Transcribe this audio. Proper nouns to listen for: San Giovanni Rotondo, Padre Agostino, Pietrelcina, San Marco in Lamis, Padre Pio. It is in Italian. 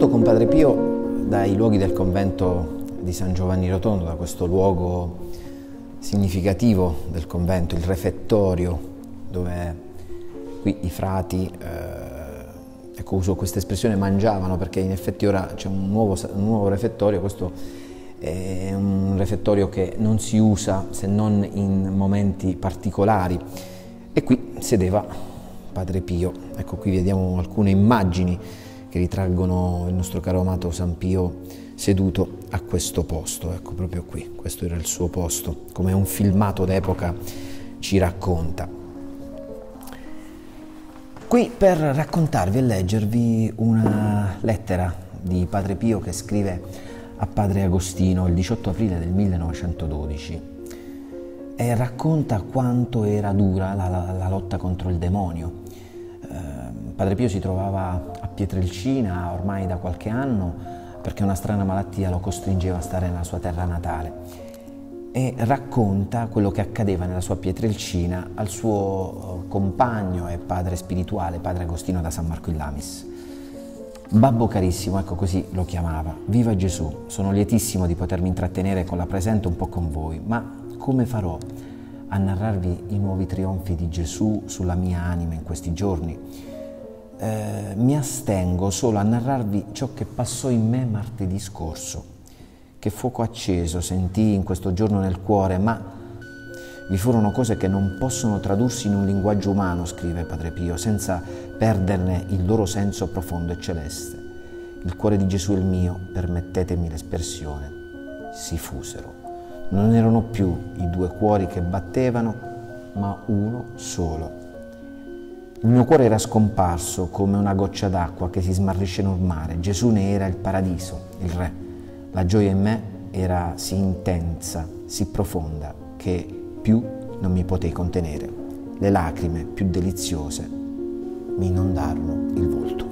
venuto con Padre Pio dai luoghi del convento di San Giovanni Rotondo, da questo luogo significativo del convento, il refettorio, dove qui i frati, ecco, uso questa espressione, mangiavano, perché in effetti ora c'è un nuovo refettorio. Questo è un refettorio che non si usa se non in momenti particolari, e qui sedeva Padre Pio. Ecco, qui vediamo alcune immagini che ritraggono il nostro caro amato San Pio seduto a questo posto, ecco, proprio qui. Questo era il suo posto, come un filmato d'epoca ci racconta. Qui per raccontarvi e leggervi una lettera di Padre Pio che scrive a Padre Agostino il 18 aprile del 1912 e racconta quanto era dura la lotta contro il demonio. Padre Pio si trovava a Pietrelcina ormai da qualche anno perché una strana malattia lo costringeva a stare nella sua terra natale, e racconta quello che accadeva nella sua Pietrelcina al suo compagno e padre spirituale, Padre Agostino da San Marco in Lamis. Babbo carissimo, ecco così lo chiamava, viva Gesù, sono lietissimo di potermi intrattenere con la presente un po' con voi, ma come farò a narrarvi i nuovi trionfi di Gesù sulla mia anima in questi giorni? Mi astengo solo a narrarvi ciò che passò in me martedì scorso. Che fuoco acceso sentii in questo giorno nel cuore, ma vi furono cose che non possono tradursi in un linguaggio umano, scrive Padre Pio, senza perderne il loro senso profondo e celeste. Il cuore di Gesù e il mio, permettetemi l'espressione, si fusero. Non erano più i due cuori che battevano, ma uno solo. Il mio cuore era scomparso come una goccia d'acqua che si smarrisce nel mare. Gesù ne era il paradiso, il re. La gioia in me era sì intensa, sì profonda, che più non mi potei contenere. Le lacrime più deliziose mi inondarono il volto.